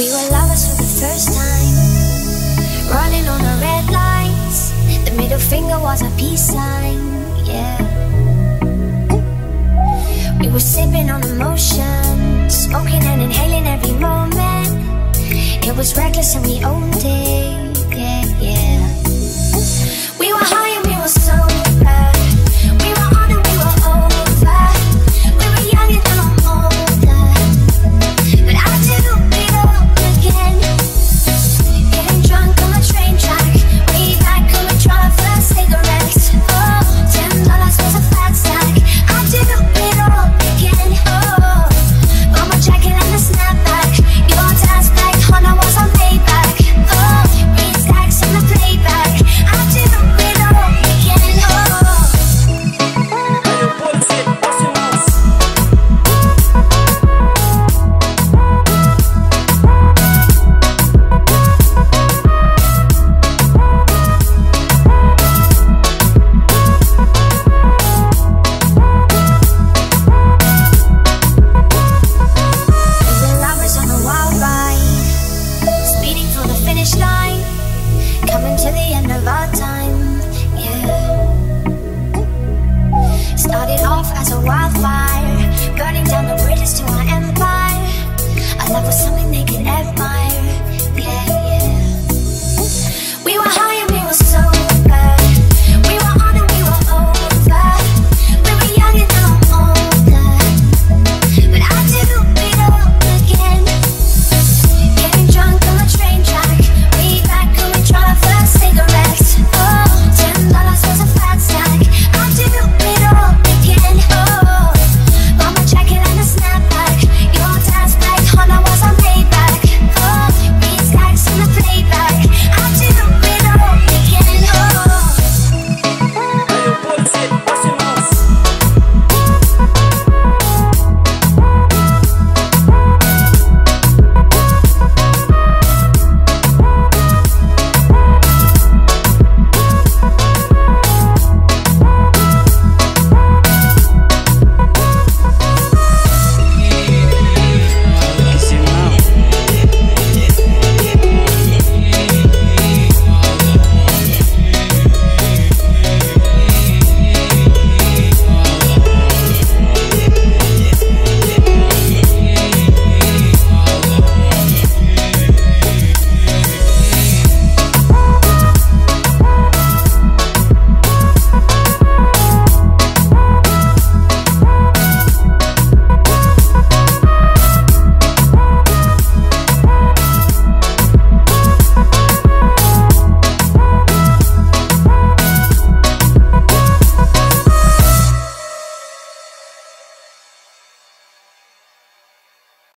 We were lovers for the first time, running on the red lights. The middle finger was a peace sign, yeah. We were sipping on emotions, smoking and inhaling every moment. It was reckless and we owned it, yeah.